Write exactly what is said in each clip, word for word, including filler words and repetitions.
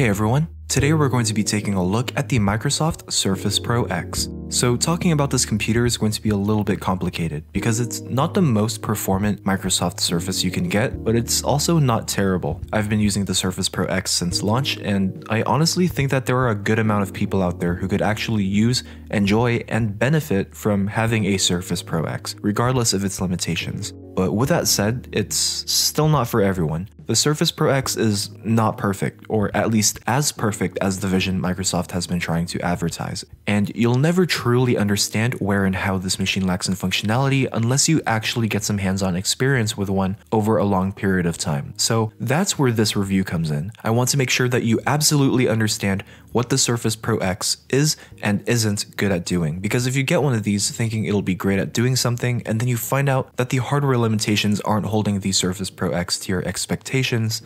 Hey everyone, today we're going to be taking a look at the Microsoft Surface Pro X. So talking about this computer is going to be a little bit complicated because it's not the most performant Microsoft Surface you can get, but it's also not terrible. I've been using the Surface Pro X since launch, and I honestly think that there are a good amount of people out there who could actually use, enjoy, and benefit from having a Surface Pro X, regardless of its limitations. But with that said, it's still not for everyone. The Surface Pro X is not perfect, or at least as perfect as the vision Microsoft has been trying to advertise, and you'll never truly understand where and how this machine lacks in functionality unless you actually get some hands-on experience with one over a long period of time. So that's where this review comes in. I want to make sure that you absolutely understand what the Surface Pro X is and isn't good at doing, because if you get one of these thinking it'll be great at doing something and then you find out that the hardware limitations aren't holding the Surface Pro X to your expectations,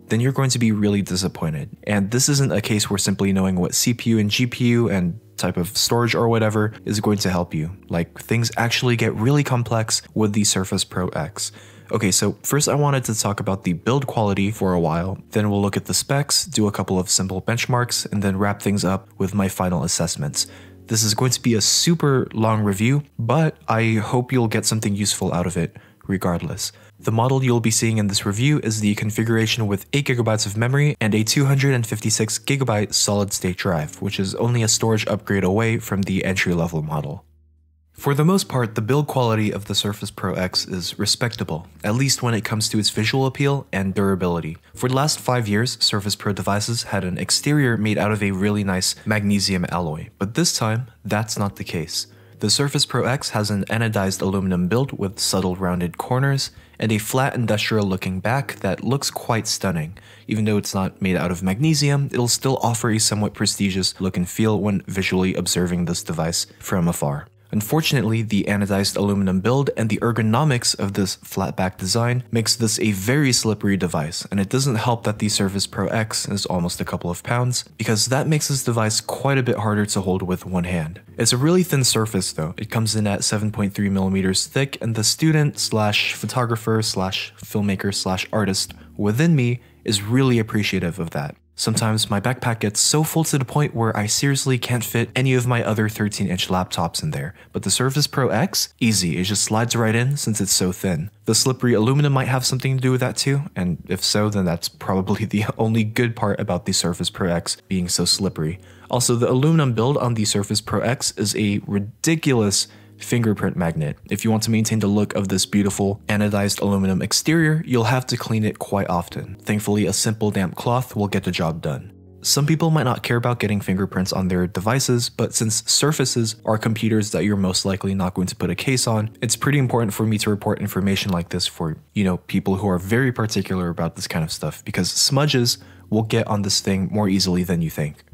then you're going to be really disappointed. And this isn't a case where simply knowing what C P U and G P U and type of storage or whatever is going to help you. Like, things actually get really complex with the Surface Pro X. Okay, so first I wanted to talk about the build quality for a while, then we'll look at the specs, do a couple of simple benchmarks, and then wrap things up with my final assessments. This is going to be a super long review, but I hope you'll get something useful out of it regardless. The model you'll be seeing in this review is the configuration with eight gigabytes of memory and a two hundred fifty-six gigabyte solid-state drive, which is only a storage upgrade away from the entry-level model. For the most part, the build quality of the Surface Pro X is respectable, at least when it comes to its visual appeal and durability. For the last five years, Surface Pro devices had an exterior made out of a really nice magnesium alloy, but this time, that's not the case. The Surface Pro X has an anodized aluminum build with subtle rounded corners and a flat industrial looking back that looks quite stunning. Even though it's not made out of magnesium, it'll still offer a somewhat prestigious look and feel when visually observing this device from afar. Unfortunately, the anodized aluminum build and the ergonomics of this flat-back design makes this a very slippery device, and it doesn't help that the Surface Pro X is almost a couple of pounds, because that makes this device quite a bit harder to hold with one hand. It's a really thin surface though. It comes in at seven point three millimeters thick, and the student slash photographer slash filmmaker slash artist within me is really appreciative of that. Sometimes my backpack gets so full to the point where I seriously can't fit any of my other thirteen inch laptops in there, but the Surface Pro X? Easy, it just slides right in since it's so thin. The slippery aluminum might have something to do with that too, and if so, then that's probably the only good part about the Surface Pro X being so slippery. Also, the aluminum build on the Surface Pro X is a ridiculous fingerprint magnet. If you want to maintain the look of this beautiful anodized aluminum exterior, you'll have to clean it quite often. Thankfully, a simple damp cloth will get the job done. Some people might not care about getting fingerprints on their devices, but since Surfaces are computers that you're most likely not going to put a case on, it's pretty important for me to report information like this for, you know, people who are very particular about this kind of stuff, because smudges will get on this thing more easily than you think.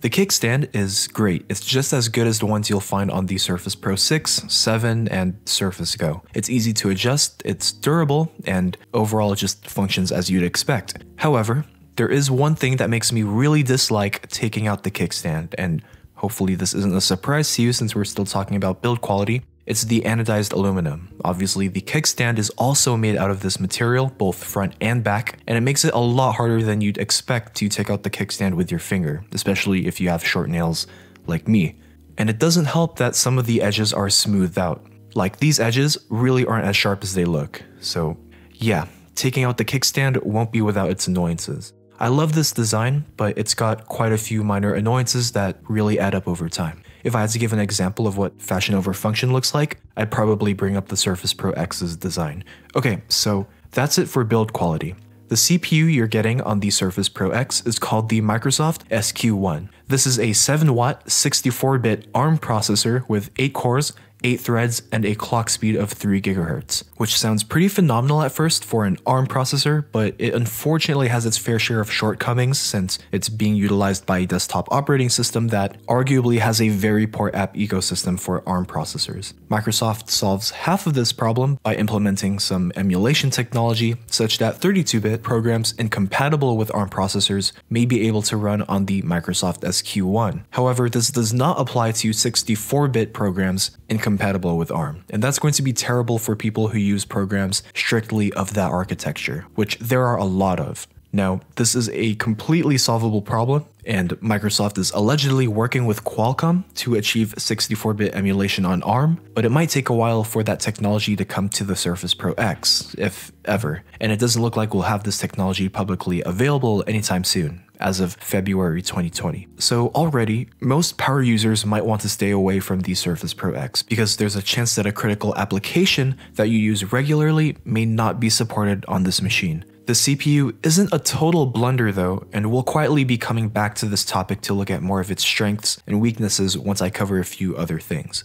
The kickstand is great. It's just as good as the ones you'll find on the Surface Pro six, seven, and Surface Go. It's easy to adjust, it's durable, and overall it just functions as you'd expect. However, there is one thing that makes me really dislike taking out the kickstand, and hopefully this isn't a surprise to you since we're still talking about build quality. It's the anodized aluminum. Obviously, the kickstand is also made out of this material, both front and back, and it makes it a lot harder than you'd expect to take out the kickstand with your finger, especially if you have short nails like me. And it doesn't help that some of the edges are smoothed out. Like, these edges really aren't as sharp as they look. So yeah, taking out the kickstand won't be without its annoyances. I love this design, but it's got quite a few minor annoyances that really add up over time. If I had to give an example of what fashion over function looks like, I'd probably bring up the Surface Pro X's design. Okay, so that's it for build quality. The C P U you're getting on the Surface Pro X is called the Microsoft S Q one. This is a seven watt, sixty-four bit ARM processor with eight cores, eight threads, and a clock speed of three gigahertz, which sounds pretty phenomenal at first for an ARM processor, but it unfortunately has its fair share of shortcomings since it's being utilized by a desktop operating system that arguably has a very poor app ecosystem for ARM processors. Microsoft solves half of this problem by implementing some emulation technology such that thirty-two bit programs incompatible with ARM processors may be able to run on the Microsoft S Q one. However, this does not apply to sixty-four bit programs in compatible with ARM, and that's going to be terrible for people who use programs strictly of that architecture, which there are a lot of. Now, this is a completely solvable problem, and Microsoft is allegedly working with Qualcomm to achieve sixty-four bit emulation on ARM, but it might take a while for that technology to come to the Surface Pro X, if ever, and it doesn't look like we'll have this technology publicly available anytime soon, as of February twenty twenty. So already, most power users might want to stay away from the Surface Pro X because there's a chance that a critical application that you use regularly may not be supported on this machine. The C P U isn't a total blunder though, and we'll quietly be coming back to this topic to look at more of its strengths and weaknesses once I cover a few other things.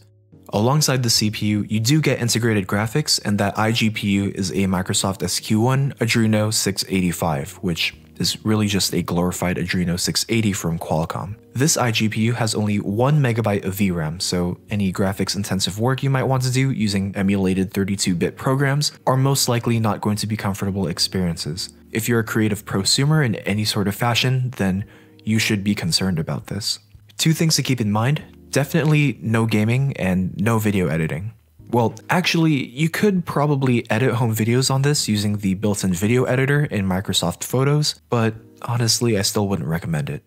Alongside the C P U, you do get integrated graphics, and that iGPU is a Microsoft S Q one Adreno six eighty-five, which is really just a glorified Adreno six eighty from Qualcomm. This iGPU has only one megabyte of V RAM, so any graphics intensive work you might want to do using emulated thirty-two bit programs are most likely not going to be comfortable experiences. If you're a creative prosumer in any sort of fashion, then you should be concerned about this. Two things to keep in mind: definitely no gaming and no video editing. Well, actually, you could probably edit home videos on this using the built-in video editor in Microsoft Photos, but honestly, I still wouldn't recommend it.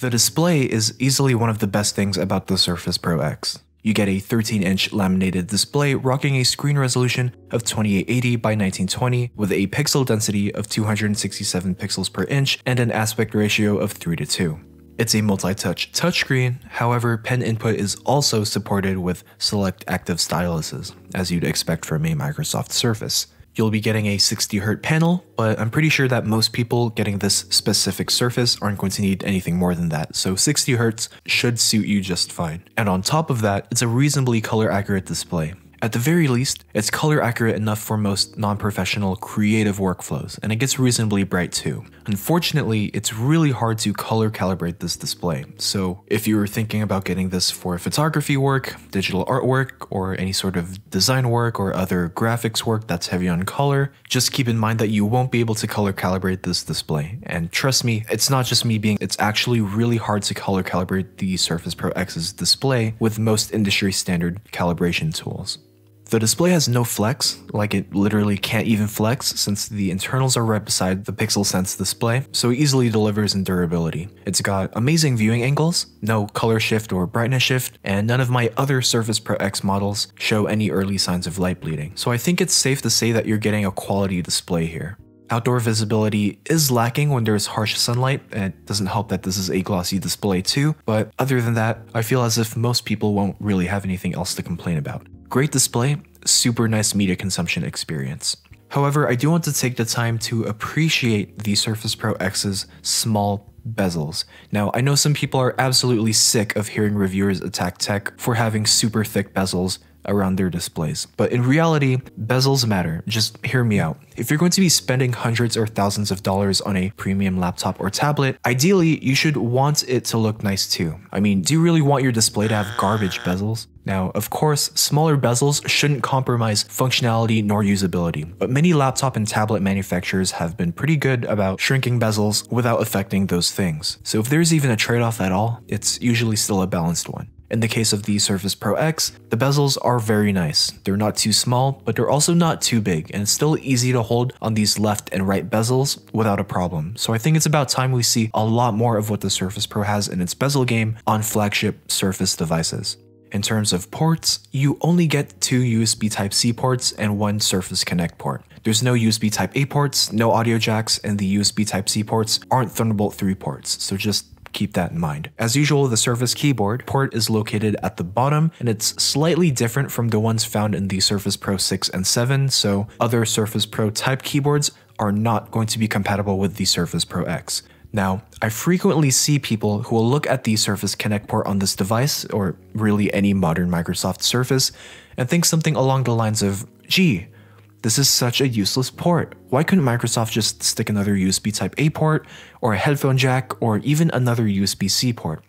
The display is easily one of the best things about the Surface Pro X. You get a thirteen inch laminated display rocking a screen resolution of twenty-eight eighty by nineteen twenty with a pixel density of two hundred sixty-seven pixels per inch and an aspect ratio of three to two. It's a multi-touch touchscreen, however, pen input is also supported with select active styluses, as you'd expect from a Microsoft Surface. You'll be getting a sixty hertz panel, but I'm pretty sure that most people getting this specific Surface aren't going to need anything more than that, so sixty hertz should suit you just fine. And on top of that, it's a reasonably color-accurate display. At the very least, it's color-accurate enough for most non-professional creative workflows, and it gets reasonably bright too. Unfortunately, it's really hard to color-calibrate this display, so if you were thinking about getting this for photography work, digital artwork, or any sort of design work or other graphics work that's heavy on color, just keep in mind that you won't be able to color-calibrate this display. And trust me, it's not just me being, it's actually really hard to color-calibrate the Surface Pro X's display with most industry-standard calibration tools. The display has no flex, like it literally can't even flex since the internals are right beside the PixelSense display, so it easily delivers in durability. It's got amazing viewing angles, no color shift or brightness shift, and none of my other Surface Pro X models show any early signs of light bleeding, so I think it's safe to say that you're getting a quality display here. Outdoor visibility is lacking when there's harsh sunlight, and it doesn't help that this is a glossy display too, but other than that, I feel as if most people won't really have anything else to complain about. Great display, super nice media consumption experience. However, I do want to take the time to appreciate the Surface Pro X's small bezels. Now, I know some people are absolutely sick of hearing reviewers attack tech for having super thick bezels around their displays, but in reality, bezels matter. Just hear me out. If you're going to be spending hundreds or thousands of dollars on a premium laptop or tablet, ideally, you should want it to look nice too. I mean, do you really want your display to have garbage bezels? Now, of course, smaller bezels shouldn't compromise functionality nor usability, but many laptop and tablet manufacturers have been pretty good about shrinking bezels without affecting those things. So if there's even a trade-off at all, it's usually still a balanced one. In the case of the Surface Pro X, the bezels are very nice. They're not too small, but they're also not too big, and it's still easy to hold on these left and right bezels without a problem. So I think it's about time we see a lot more of what the Surface Pro has in its bezel game on flagship Surface devices. In terms of ports, you only get two U S B Type C ports and one Surface Connect port. There's no U S B Type A ports, no audio jacks, and the U S B Type C ports aren't Thunderbolt three ports, so just keep that in mind. As usual, the Surface keyboard port is located at the bottom, and it's slightly different from the ones found in the Surface Pro six and seven, so other Surface Pro type keyboards are not going to be compatible with the Surface Pro X. Now, I frequently see people who will look at the Surface Connect port on this device, or really any modern Microsoft Surface, and think something along the lines of, gee, this is such a useless port. Why couldn't Microsoft just stick another U S B Type A port, or a headphone jack, or even another U S B C port?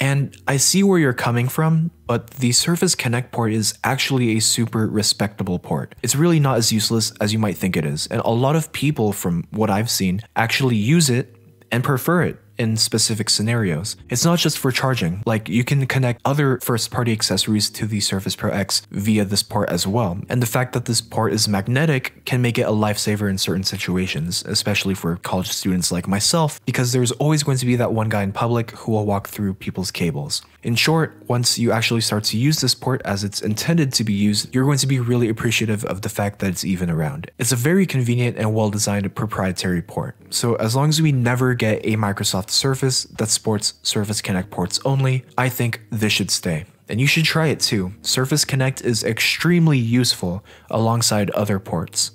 And I see where you're coming from, but the Surface Connect port is actually a super respectable port. It's really not as useless as you might think it is, and a lot of people, from what I've seen, actually use it and prefer it in specific scenarios. It's not just for charging, like you can connect other first-party accessories to the Surface Pro X via this port as well, and the fact that this port is magnetic can make it a lifesaver in certain situations, especially for college students like myself, because there's always going to be that one guy in public who will walk through people's cables. In short, once you actually start to use this port as it's intended to be used, you're going to be really appreciative of the fact that it's even around. It's a very convenient and well-designed proprietary port, so as long as we never get a Microsoft Surface that sports Surface Connect ports only, I think this should stay. And you should try it too. Surface Connect is extremely useful alongside other ports.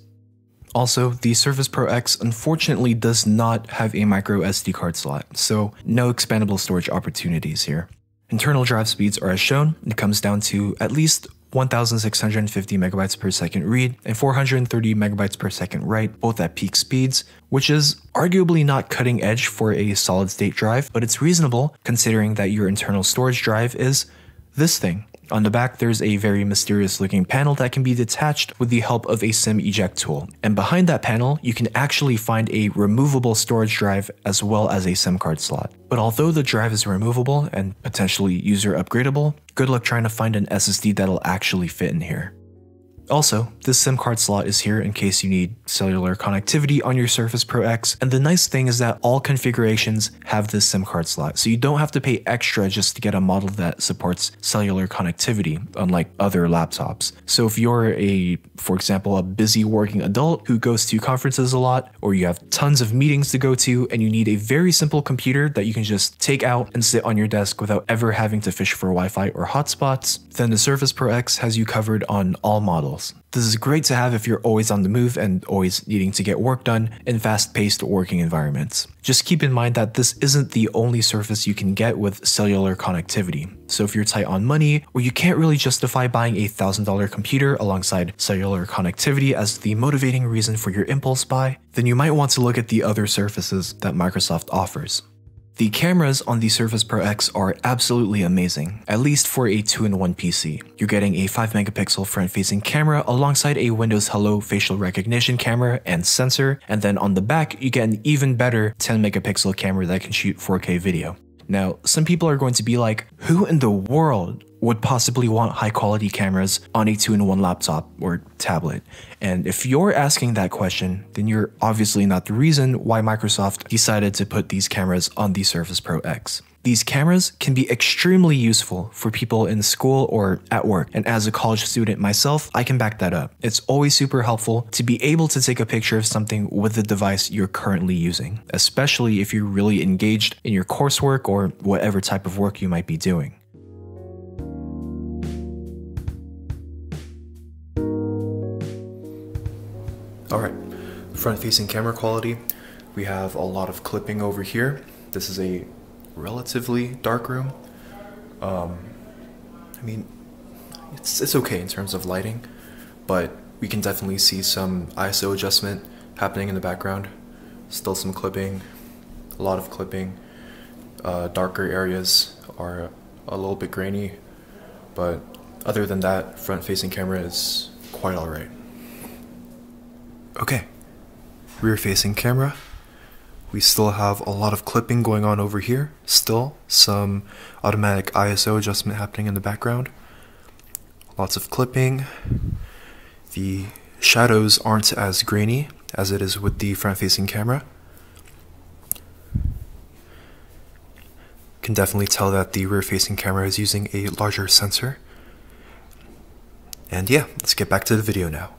Also, the Surface Pro X unfortunately does not have a micro S D card slot, so no expandable storage opportunities here. Internal drive speeds are as shown. It comes down to at least one thousand six hundred fifty megabytes per second read and four hundred thirty megabytes per second write, both at peak speeds, which is arguably not cutting edge for a solid state drive, but it's reasonable considering that your internal storage drive is this thing. On the back, there's a very mysterious looking panel that can be detached with the help of a SIM eject tool. And behind that panel, you can actually find a removable storage drive as well as a SIM card slot. But although the drive is removable and potentially user upgradable, good luck trying to find an S S D that'll actually fit in here. Also, this SIM card slot is here in case you need cellular connectivity on your Surface Pro X, and the nice thing is that all configurations have this SIM card slot, so you don't have to pay extra just to get a model that supports cellular connectivity, unlike other laptops. So if you're a, for example, a busy working adult who goes to conferences a lot, or you have tons of meetings to go to, and you need a very simple computer that you can just take out and sit on your desk without ever having to fish for Wi-Fi or hotspots, then the Surface Pro X has you covered on all models. This is great to have if you're always on the move and always needing to get work done in fast-paced working environments. Just keep in mind that this isn't the only Surface you can get with cellular connectivity. So if you're tight on money, or you can't really justify buying a one thousand dollar computer alongside cellular connectivity as the motivating reason for your impulse buy, then you might want to look at the other Surfaces that Microsoft offers. The cameras on the Surface Pro X are absolutely amazing, at least for a two in one P C. You're getting a five megapixel front-facing camera alongside a Windows Hello facial recognition camera and sensor, and then on the back you get an even better ten megapixel camera that can shoot four K video. Now, some people are going to be like, who in the world would possibly want high-quality cameras on a two in one laptop or tablet? And if you're asking that question, then you're obviously not the reason why Microsoft decided to put these cameras on the Surface Pro X. These cameras can be extremely useful for people in school or at work, and as a college student myself, I can back that up. It's always super helpful to be able to take a picture of something with the device you're currently using, especially if you're really engaged in your coursework or whatever type of work you might be doing. Alright, front-facing camera quality. We have a lot of clipping over here. This is a relatively dark room. Um, I mean, it's, it's okay in terms of lighting, but we can definitely see some I S O adjustment happening in the background. Still some clipping, a lot of clipping. Uh, darker areas are a little bit grainy, but other than that, front-facing camera is quite alright. Okay, rear-facing camera. We still have a lot of clipping going on over here. Still some automatic I S O adjustment happening in the background. Lots of clipping. The shadows aren't as grainy as it is with the front-facing camera. Can definitely tell that the rear-facing camera is using a larger sensor. And yeah, let's get back to the video now.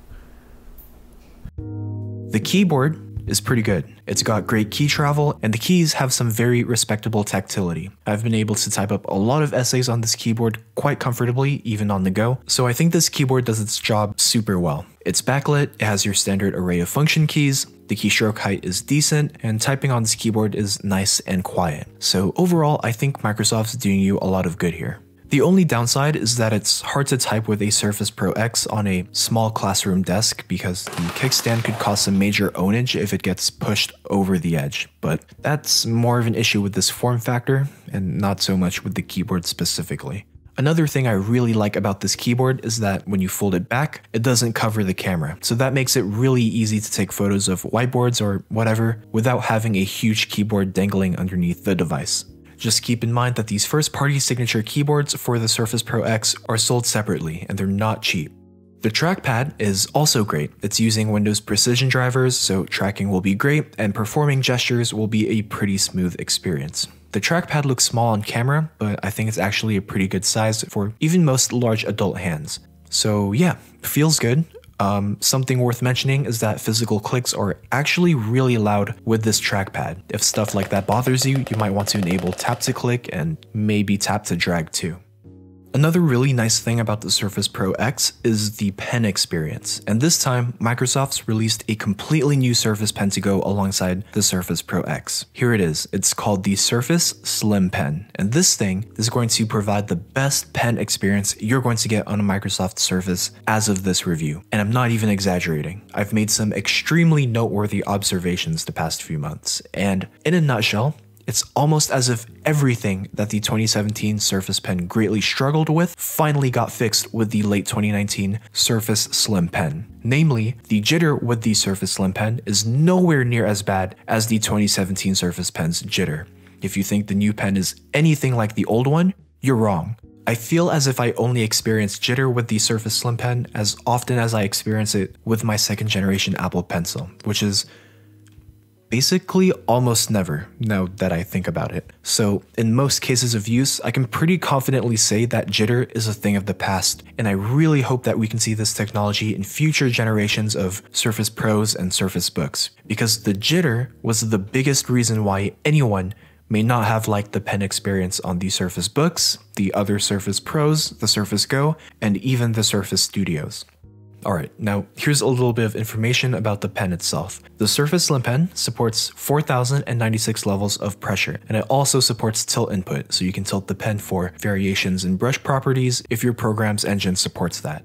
The keyboard is pretty good. It's got great key travel, and the keys have some very respectable tactility. I've been able to type up a lot of essays on this keyboard quite comfortably, even on the go, so I think this keyboard does its job super well. It's backlit, it has your standard array of function keys, the keystroke height is decent, and typing on this keyboard is nice and quiet. So overall, I think Microsoft's doing you a lot of good here. The only downside is that it's hard to type with a Surface Pro X on a small classroom desk because the kickstand could cause some major ownage if it gets pushed over the edge, but that's more of an issue with this form factor and not so much with the keyboard specifically. Another thing I really like about this keyboard is that when you fold it back, it doesn't cover the camera. So that makes it really easy to take photos of whiteboards or whatever without having a huge keyboard dangling underneath the device. Just keep in mind that these first-party signature keyboards for the Surface Pro X are sold separately, and they're not cheap. The trackpad is also great. It's using Windows precision drivers, so tracking will be great, and performing gestures will be a pretty smooth experience. The trackpad looks small on camera, but I think it's actually a pretty good size for even most large adult hands. So yeah, feels good. Um, something worth mentioning is that physical clicks are actually really loud with this trackpad. If stuff like that bothers you, you might want to enable tap to click and maybe tap to drag too. Another really nice thing about the Surface Pro X is the pen experience, and this time Microsoft's released a completely new Surface Pen to go alongside the Surface Pro X. Here it is. It's called the Surface Slim Pen, and this thing is going to provide the best pen experience you're going to get on a Microsoft Surface as of this review, and I'm not even exaggerating. I've made some extremely noteworthy observations the past few months, and in a nutshell, it's almost as if everything that the twenty seventeen Surface Pen greatly struggled with finally got fixed with the late twenty nineteen Surface Slim Pen. Namely, the jitter with the Surface Slim Pen is nowhere near as bad as the twenty seventeen Surface Pen's jitter. If you think the new pen is anything like the old one, you're wrong. I feel as if I only experience jitter with the Surface Slim Pen as often as I experience it with my second generation Apple Pencil, which is basically almost never, now that I think about it. So in most cases of use, I can pretty confidently say that jitter is a thing of the past, and I really hope that we can see this technology in future generations of Surface Pros and Surface Books, because the jitter was the biggest reason why anyone may not have liked the pen experience on the Surface Books, the other Surface Pros, the Surface Go, and even the Surface Studios. Alright, now here's a little bit of information about the pen itself. The Surface Slim Pen supports four thousand ninety-six levels of pressure, and it also supports tilt input, so you can tilt the pen for variations in brush properties if your program's engine supports that.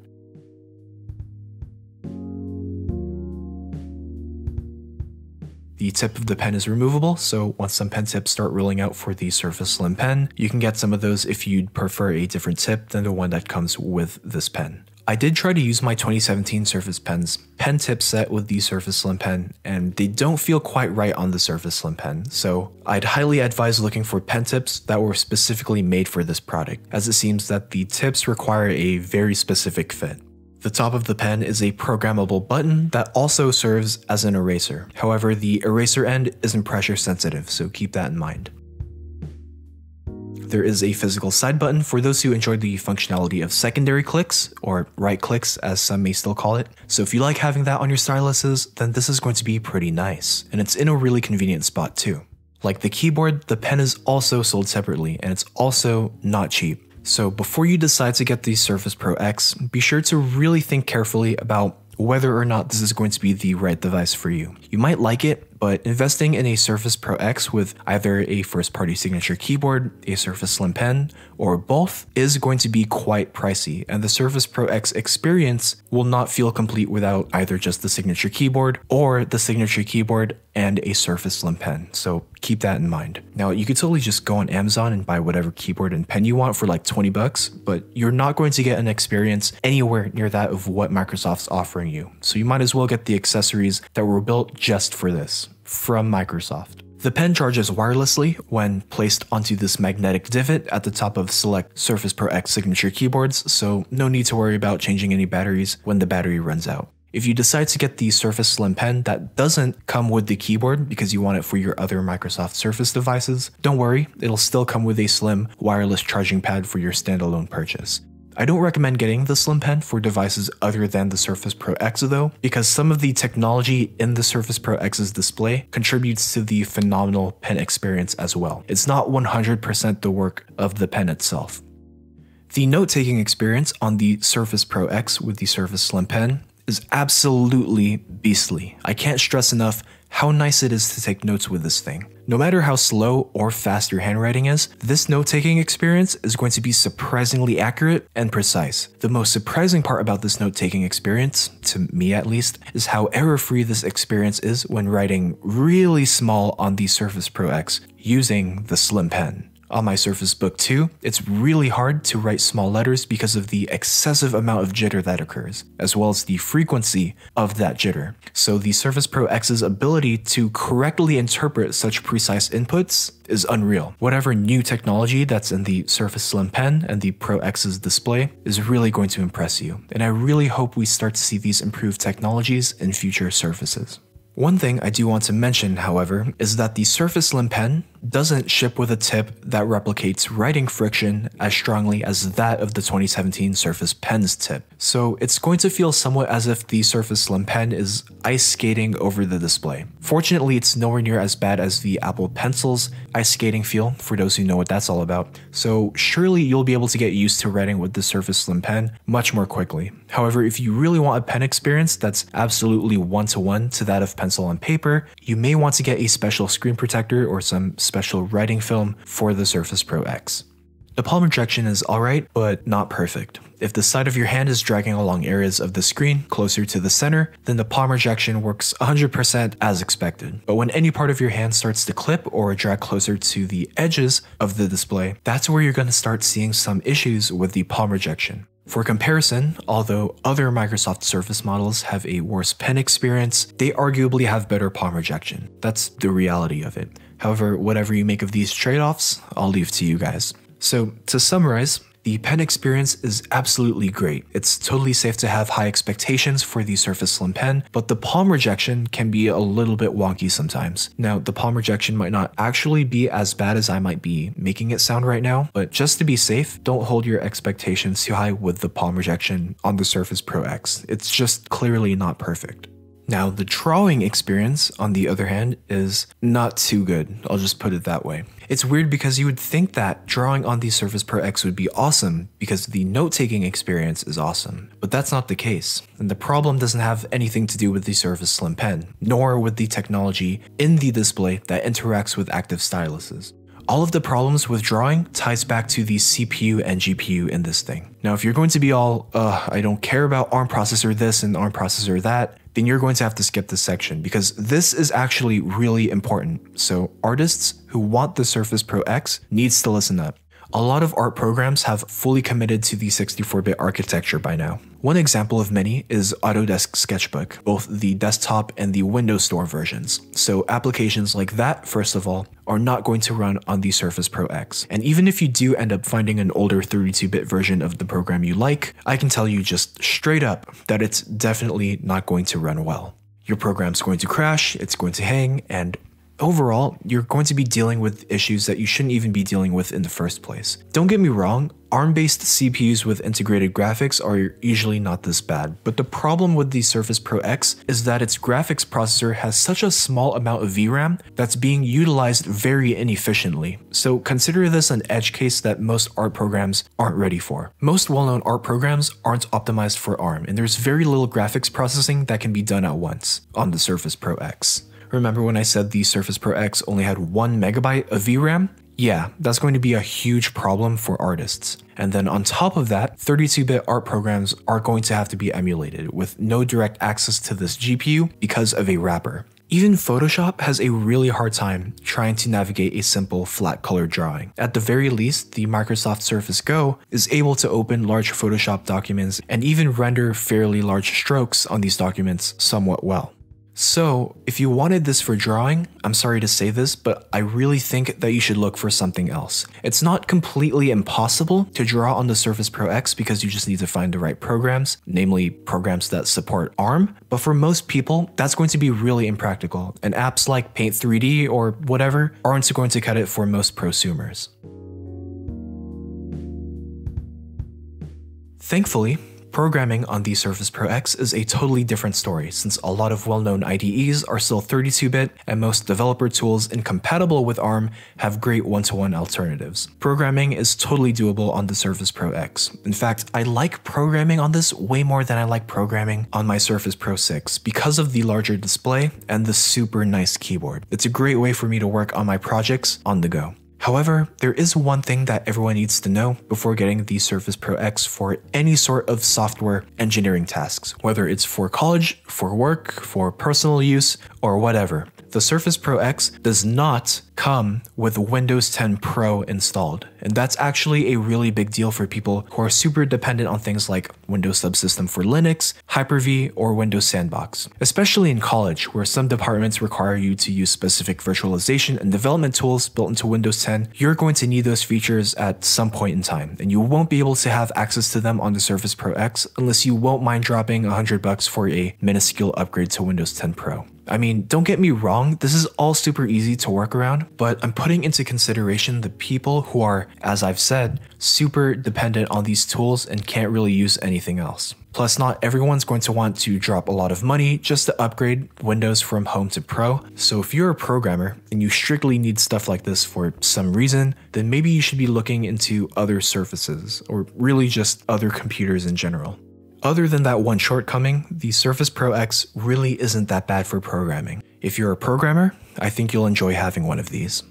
The tip of the pen is removable, so once some pen tips start rolling out for the Surface Slim Pen, you can get some of those if you'd prefer a different tip than the one that comes with this pen. I did try to use my twenty seventeen Surface Pen's pen tip set with the Surface Slim Pen, and they don't feel quite right on the Surface Slim Pen, so I'd highly advise looking for pen tips that were specifically made for this product, as it seems that the tips require a very specific fit. The top of the pen is a programmable button that also serves as an eraser. However, the eraser end isn't pressure sensitive, so keep that in mind. There is a physical side button for those who enjoy the functionality of secondary clicks, or right clicks as some may still call it. So if you like having that on your styluses, then this is going to be pretty nice, and it's in a really convenient spot too. Like the keyboard, the pen is also sold separately, and it's also not cheap. So before you decide to get the Surface Pro X, be sure to really think carefully about whether or not this is going to be the right device for you. You might like it, but investing in a Surface Pro X with either a first-party signature keyboard, a Surface Slim Pen, or both is going to be quite pricey, and the Surface Pro X experience will not feel complete without either just the signature keyboard or the signature keyboard and a Surface Slim Pen, so keep that in mind. Now, you could totally just go on Amazon and buy whatever keyboard and pen you want for like twenty bucks, but you're not going to get an experience anywhere near that of what Microsoft's offering you, so you might as well get the accessories that were built just for this, from Microsoft. The pen charges wirelessly when placed onto this magnetic divot at the top of select Surface Pro X signature keyboards, so no need to worry about changing any batteries when the battery runs out. If you decide to get the Surface Slim Pen that doesn't come with the keyboard because you want it for your other Microsoft Surface devices, don't worry, it'll still come with a slim wireless charging pad for your standalone purchase. I don't recommend getting the Slim Pen for devices other than the Surface Pro X though, because some of the technology in the Surface Pro X's display contributes to the phenomenal pen experience as well. It's not one hundred percent the work of the pen itself. The note-taking experience on the Surface Pro X with the Surface Slim Pen is absolutely beastly. I can't stress enough how nice it is to take notes with this thing. No matter how slow or fast your handwriting is, this note-taking experience is going to be surprisingly accurate and precise. The most surprising part about this note-taking experience, to me at least, is how error-free this experience is when writing really small on the Surface Pro X using the Slim Pen. On my Surface Book two, it's really hard to write small letters because of the excessive amount of jitter that occurs, as well as the frequency of that jitter. So the Surface Pro X's ability to correctly interpret such precise inputs is unreal. Whatever new technology that's in the Surface Slim Pen and the Pro X's display is really going to impress you, and I really hope we start to see these improved technologies in future Surfaces. One thing I do want to mention, however, is that the Surface Slim Pen doesn't ship with a tip that replicates writing friction as strongly as that of the twenty seventeen Surface Pen's tip. So it's going to feel somewhat as if the Surface Slim Pen is ice skating over the display. Fortunately, it's nowhere near as bad as the Apple Pencil's ice skating feel, for those who know what that's all about. So surely you'll be able to get used to writing with the Surface Slim Pen much more quickly. However, if you really want a pen experience that's absolutely one-to-one to that of pencil and paper, you may want to get a special screen protector or some special special writing film for the Surface Pro X. The palm rejection is alright, but not perfect. If the side of your hand is dragging along areas of the screen closer to the center, then the palm rejection works one hundred percent as expected. But when any part of your hand starts to clip or drag closer to the edges of the display, that's where you're going to start seeing some issues with the palm rejection. For comparison, although other Microsoft Surface models have a worse pen experience, they arguably have better palm rejection. That's the reality of it. However, whatever you make of these trade-offs, I'll leave to you guys. So to summarize, the pen experience is absolutely great. It's totally safe to have high expectations for the Surface Slim Pen, but the palm rejection can be a little bit wonky sometimes. Now, the palm rejection might not actually be as bad as I might be making it sound right now, but just to be safe, don't hold your expectations too high with the palm rejection on the Surface Pro X. It's just clearly not perfect. Now, the drawing experience, on the other hand, is not too good. I'll just put it that way. It's weird because you would think that drawing on the Surface Pro X would be awesome because the note-taking experience is awesome, but that's not the case. And the problem doesn't have anything to do with the Surface Slim Pen, nor with the technology in the display that interacts with active styluses. All of the problems with drawing ties back to the C P U and G P U in this thing. Now, if you're going to be all, uh, I don't care about ARM processor this and ARM processor that, then you're going to have to skip this section because this is actually really important. So artists who want the Surface Pro X needs to listen up. A lot of art programs have fully committed to the sixty-four bit architecture by now. One example of many is Autodesk Sketchbook, both the desktop and the Windows Store versions. So applications like that, first of all, are not going to run on the Surface Pro X. And even if you do end up finding an older thirty-two bit version of the program you like, I can tell you just straight up that it's definitely not going to run well. Your program's going to crash, it's going to hang, and overall, you're going to be dealing with issues that you shouldn't even be dealing with in the first place. Don't get me wrong, ARM-based C P Us with integrated graphics are usually not this bad, but the problem with the Surface Pro X is that its graphics processor has such a small amount of V RAM that's being utilized very inefficiently. So consider this an edge case that most art programs aren't ready for. Most well-known art programs aren't optimized for ARM, and there's very little graphics processing that can be done at once on the Surface Pro X. Remember when I said the Surface Pro X only had one megabyte of V RAM? Yeah, that's going to be a huge problem for artists. And then on top of that, thirty-two bit art programs are going to have to be emulated with no direct access to this G P U because of a wrapper. Even Photoshop has a really hard time trying to navigate a simple flat color drawing. At the very least, the Microsoft Surface Go is able to open large Photoshop documents and even render fairly large strokes on these documents somewhat well. So if you wanted this for drawing, I'm sorry to say this, but I really think that you should look for something else. It's not completely impossible to draw on the Surface Pro X because you just need to find the right programs, namely programs that support ARM, but for most people, that's going to be really impractical, and apps like Paint three D or whatever aren't going to cut it for most prosumers. Thankfully, programming on the Surface Pro X is a totally different story since a lot of well-known I D Es are still thirty-two bit and most developer tools incompatible with ARM have great one-to-one alternatives. Programming is totally doable on the Surface Pro X. In fact, I like programming on this way more than I like programming on my Surface Pro six because of the larger display and the super nice keyboard. It's a great way for me to work on my projects on the go. However, there is one thing that everyone needs to know before getting the Surface Pro X for any sort of software engineering tasks, whether it's for college, for work, for personal use, or whatever. the Surface Pro X does not come with Windows ten Pro installed. And that's actually a really big deal for people who are super dependent on things like Windows Subsystem for Linux, Hyper-V, or Windows Sandbox, especially in college, where some departments require you to use specific virtualization and development tools built into Windows ten. You're going to need those features at some point in time, and you won't be able to have access to them on the Surface Pro X unless you won't mind dropping one hundred bucks for a minuscule upgrade to Windows ten Pro. I mean, don't get me wrong, this is all super easy to work around, but I'm putting into consideration the people who are, as I've said, super dependent on these tools and can't really use anything else. Plus, not everyone's going to want to drop a lot of money just to upgrade Windows from Home to Pro. So if you're a programmer and you strictly need stuff like this for some reason, then maybe you should be looking into other Surfaces, or really just other computers in general. Other than that one shortcoming, the Surface Pro X really isn't that bad for programming. If you're a programmer, I think you'll enjoy having one of these.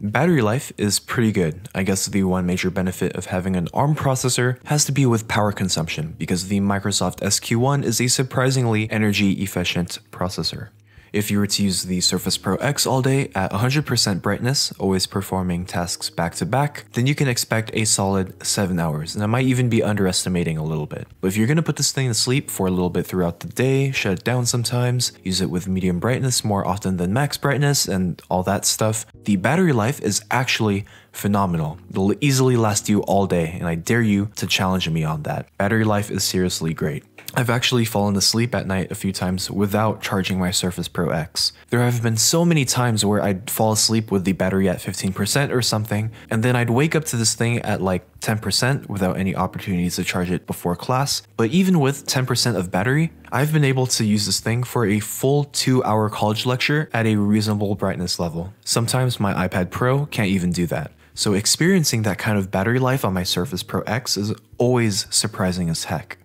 Battery life is pretty good. I guess the one major benefit of having an ARM processor has to be with power consumption, because the Microsoft S Q one is a surprisingly energy-efficient processor. If you were to use the Surface Pro X all day at one hundred percent brightness, always performing tasks back to back, then you can expect a solid seven hours, and I might even be underestimating a little bit. But if you're going to put this thing to sleep for a little bit throughout the day, shut it down sometimes, use it with medium brightness more often than max brightness and all that stuff, the battery life is actually phenomenal. It'll easily last you all day, and I dare you to challenge me on that. Battery life is seriously great. I've actually fallen asleep at night a few times without charging my Surface Pro X. There have been so many times where I'd fall asleep with the battery at fifteen percent or something, and then I'd wake up to this thing at like ten percent without any opportunities to charge it before class. But even with ten percent of battery, I've been able to use this thing for a full two hour college lecture at a reasonable brightness level. Sometimes my iPad Pro can't even do that. So experiencing that kind of battery life on my Surface Pro X is always surprising as heck.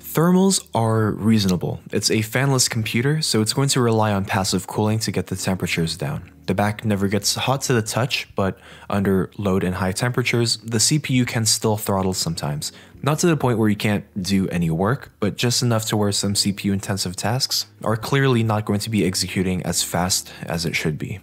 Thermals are reasonable. It's a fanless computer, so it's going to rely on passive cooling to get the temperatures down. The back never gets hot to the touch, but under load and high temperatures, the C P U can still throttle sometimes. Not to the point where you can't do any work, but just enough to where some C P U-intensive tasks are clearly not going to be executing as fast as it should be.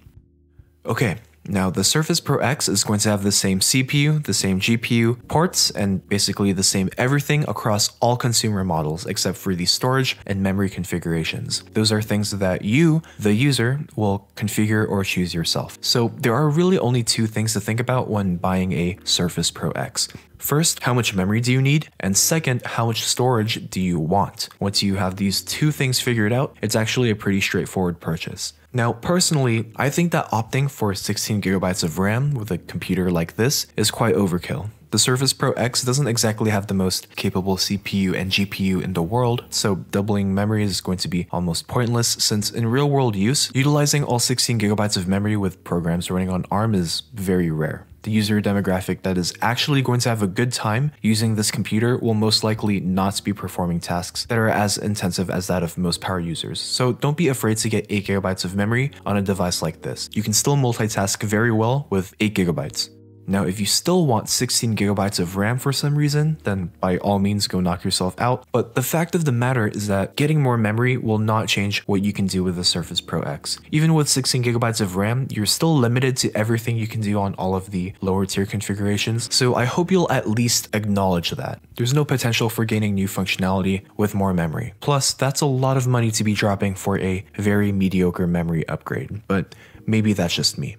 Okay. Now, the Surface Pro X is going to have the same C P U, the same G P U, ports, and basically the same everything across all consumer models except for the storage and memory configurations. Those are things that you, the user, will configure or choose yourself. So there are really only two things to think about when buying a Surface Pro X. First, how much memory do you need? And second, how much storage do you want? Once you have these two things figured out, it's actually a pretty straightforward purchase. Now, personally, I think that opting for sixteen gigabytes of RAM with a computer like this is quite overkill. The Surface Pro X doesn't exactly have the most capable C P U and G P U in the world, so doubling memory is going to be almost pointless, since in real world use, utilizing all sixteen gigabytes of memory with programs running on ARM is very rare. The user demographic that is actually going to have a good time using this computer will most likely not be performing tasks that are as intensive as that of most power users. So don't be afraid to get eight gigabytes of memory on a device like this. You can still multitask very well with eight gigabytes. Now, if you still want sixteen gigabytes of RAM for some reason, then by all means go knock yourself out. But the fact of the matter is that getting more memory will not change what you can do with the Surface Pro X. Even with sixteen gigabytes of RAM, you're still limited to everything you can do on all of the lower tier configurations, so I hope you'll at least acknowledge that. There's no potential for gaining new functionality with more memory. Plus, that's a lot of money to be dropping for a very mediocre memory upgrade, but maybe that's just me.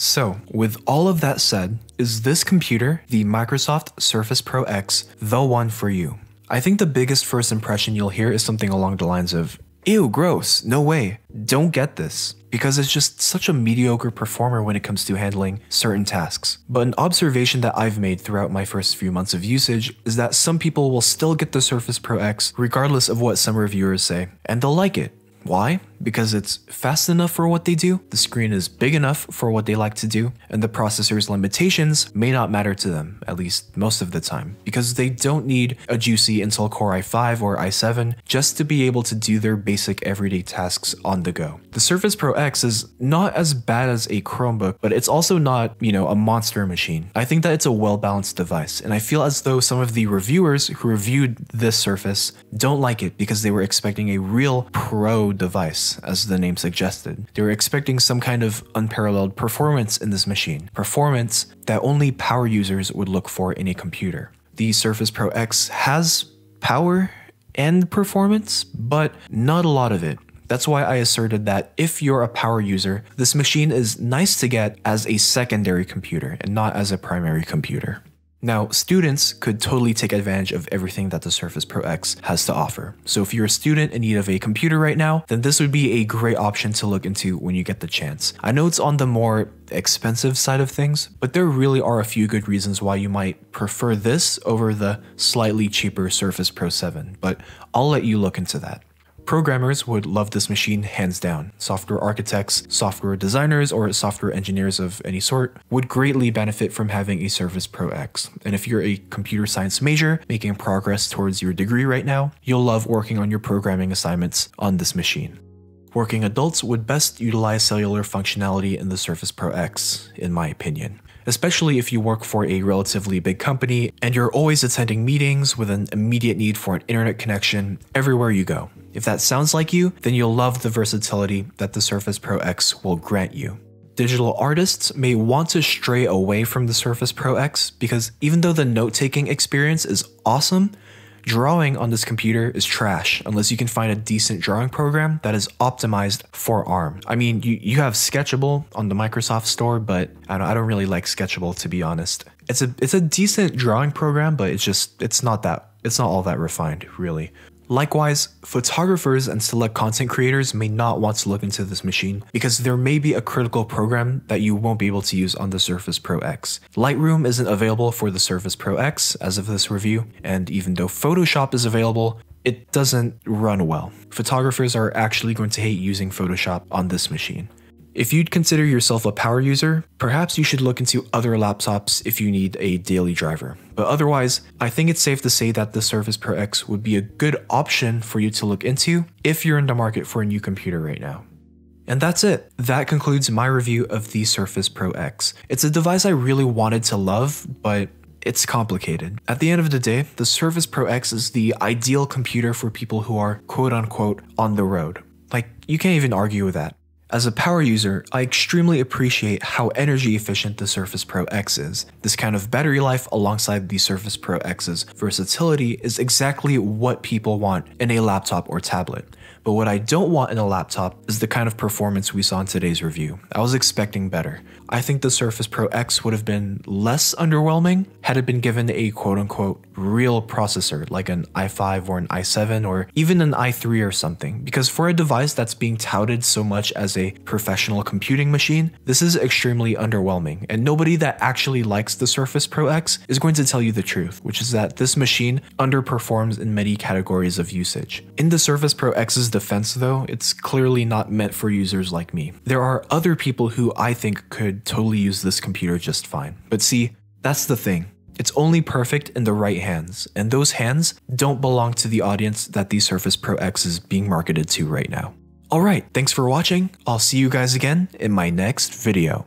So, with all of that said, is this computer, the Microsoft Surface Pro X, the one for you? I think the biggest first impression you'll hear is something along the lines of, "Ew, gross, no way, don't get this," because it's just such a mediocre performer when it comes to handling certain tasks. But an observation that I've made throughout my first few months of usage is that some people will still get the Surface Pro X regardless of what some reviewers say, and they'll like it. Why? Because it's fast enough for what they do, the screen is big enough for what they like to do, and the processor's limitations may not matter to them, at least most of the time, because they don't need a juicy Intel Core i five or i seven just to be able to do their basic everyday tasks on the go. The Surface Pro X is not as bad as a Chromebook, but it's also not, you know, a monster machine. I think that it's a well-balanced device, and I feel as though some of the reviewers who reviewed this Surface don't like it because they were expecting a real pro device, X, as the name suggested. They were expecting some kind of unparalleled performance in this machine, performance that only power users would look for in a computer. The Surface Pro X has power and performance, but not a lot of it. That's why I asserted that if you're a power user, this machine is nice to get as a secondary computer and not as a primary computer. Now, students could totally take advantage of everything that the Surface Pro X has to offer. So if you're a student in need of a computer right now, then this would be a great option to look into when you get the chance. I know it's on the more expensive side of things, but there really are a few good reasons why you might prefer this over the slightly cheaper Surface Pro seven, but I'll let you look into that. Programmers would love this machine hands down. Software architects, software designers, or software engineers of any sort would greatly benefit from having a Surface Pro X. And if you're a computer science major making progress towards your degree right now, you'll love working on your programming assignments on this machine. Working adults would best utilize cellular functionality in the Surface Pro X, in my opinion. Especially if you work for a relatively big company and you're always attending meetings with an immediate need for an internet connection everywhere you go. If that sounds like you, then you'll love the versatility that the Surface Pro X will grant you. Digital artists may want to stray away from the Surface Pro X because even though the note-taking experience is awesome, drawing on this computer is trash unless you can find a decent drawing program that is optimized for ARM. I mean, you, you have Sketchable on the Microsoft Store, but I don't, I don't really like Sketchable, to be honest. It's a, it's a decent drawing program, but it's just, it's not that, it's not all that refined, really. Likewise, photographers and select content creators may not want to look into this machine because there may be a critical program that you won't be able to use on the Surface Pro X. Lightroom isn't available for the Surface Pro X as of this review, and even though Photoshop is available, it doesn't run well. Photographers are actually going to hate using Photoshop on this machine. If you'd consider yourself a power user, perhaps you should look into other laptops if you need a daily driver. But otherwise, I think it's safe to say that the Surface Pro X would be a good option for you to look into if you're in the market for a new computer right now. And that's it. That concludes my review of the Surface Pro X. It's a device I really wanted to love, but it's complicated. At the end of the day, the Surface Pro X is the ideal computer for people who are quote unquote on the road. Like, you can't even argue with that. As a power user, I extremely appreciate how energy efficient the Surface Pro X is. This kind of battery life alongside the Surface Pro X's versatility is exactly what people want in a laptop or tablet. But what I don't want in a laptop is the kind of performance we saw in today's review. I was expecting better. I think the Surface Pro X would have been less underwhelming had it been given a quote-unquote real processor like an i five or an i seven or even an i three or something, because for a device that's being touted so much as a professional computing machine, this is extremely underwhelming, and nobody that actually likes the Surface Pro X is going to tell you the truth, which is that this machine underperforms in many categories of usage. In the Surface Pro X's defense though, it's clearly not meant for users like me. There are other people who I think could totally use this computer just fine. But see, that's the thing. It's only perfect in the right hands, and those hands don't belong to the audience that the Surface Pro X is being marketed to right now. Alright, thanks for watching. I'll see you guys again in my next video.